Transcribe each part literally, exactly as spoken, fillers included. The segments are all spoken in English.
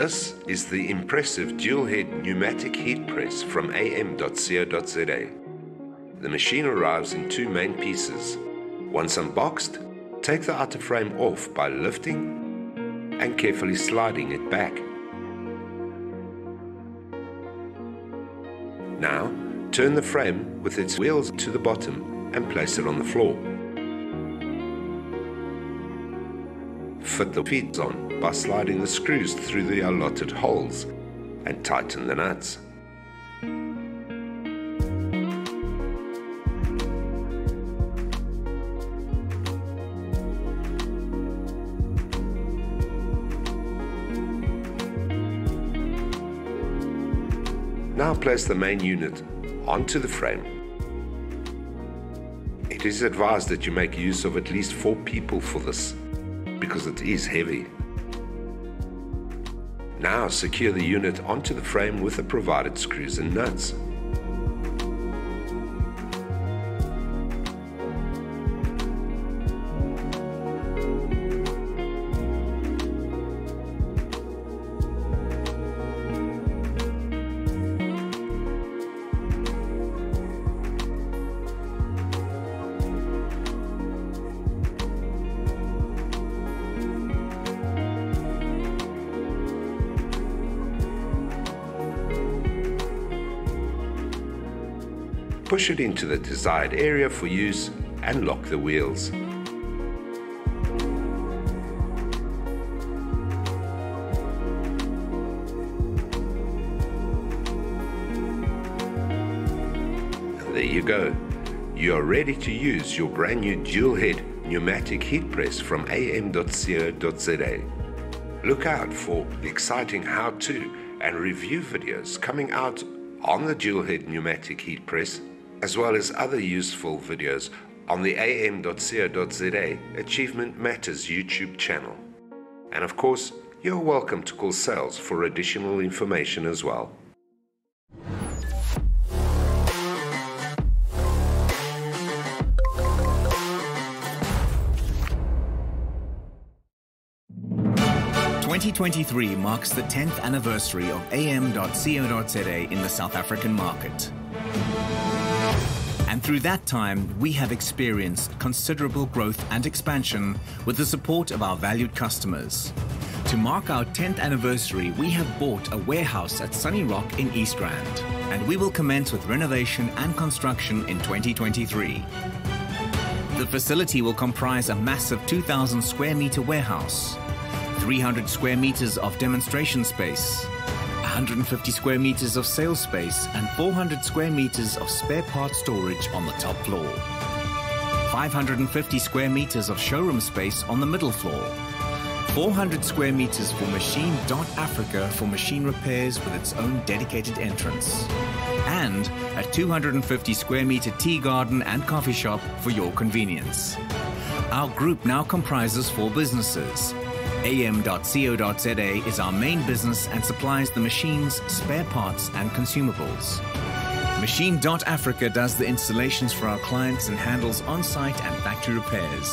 This is the impressive dual-head pneumatic heat press from a m dot co dot z a. The machine arrives in two main pieces. Once unboxed, take the outer frame off by lifting and carefully sliding it back. Now, turn the frame with its wheels to the bottom and place it on the floor. Fit the feet on by sliding the screws through the allotted holes and tighten the nuts. Now place the main unit onto the frame. It is advised that you make use of at least four people for this, because it is heavy. Now secure the unit onto the frame with the provided screws and nuts. Push it into the desired area for use and lock the wheels. And there you go. You are ready to use your brand new dual head pneumatic heat press from a m dot co dot z a. Look out for exciting how-to and review videos coming out on the dual head pneumatic heat press, as well as other useful videos on the a m dot co dot z a Achievement Matters YouTube channel. And of course, you're welcome to call sales for additional information as well. twenty twenty-three marks the tenth anniversary of a m dot co dot z a in the South African market. And through that time, we have experienced considerable growth and expansion with the support of our valued customers. To mark our tenth anniversary, we have bought a warehouse at Sunny Rock in East Rand, and we will commence with renovation and construction in twenty twenty-three. The facility will comprise a massive two thousand square meter warehouse, three hundred square meters of demonstration space, one hundred fifty square meters of sales space and four hundred square meters of spare part storage on the top floor. five hundred fifty square meters of showroom space on the middle floor. four hundred square meters for Machine dot Africa for machine repairs with its own dedicated entrance. And a two hundred fifty square meter tea garden and coffee shop for your convenience. Our group now comprises four businesses. a m dot co dot z a is our main business and supplies the machines, spare parts and consumables. Machine dot Africa does the installations for our clients and handles on-site and factory repairs.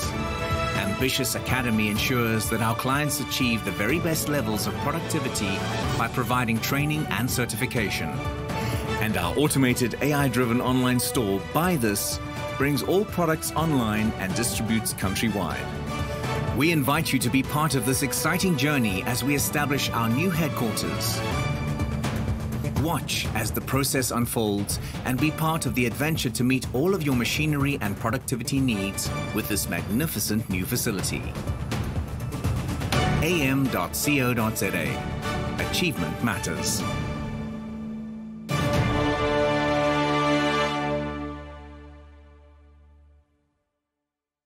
Ambitious Academy ensures that our clients achieve the very best levels of productivity by providing training and certification. And our automated A I-driven online store, Buythis, brings all products online and distributes countrywide. We invite you to be part of this exciting journey as we establish our new headquarters. Watch as the process unfolds and be part of the adventure to meet all of your machinery and productivity needs with this magnificent new facility. a m dot co dot z a. Achievement Matters.